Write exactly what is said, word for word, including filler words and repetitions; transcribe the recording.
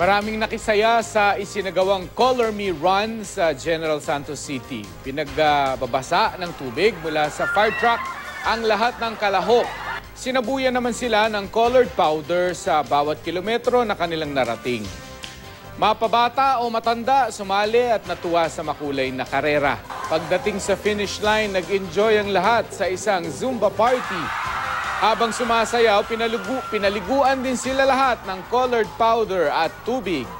Maraming nakisaya sa isinagawang Color Me Run sa General Santos City. Pinagbabasa ng tubig mula sa fire truck ang lahat ng kalahok. Sinabuyan naman sila ng colored powder sa bawat kilometro na kanilang narating. Mapabata o matanda, sumali at natuwa sa makulay na karera. Pagdating sa finish line, nag-enjoy ang lahat sa isang Zumba party. Habang sumasayaw, pinaligu, pinaliguan din sila lahat ng colored powder at tubig.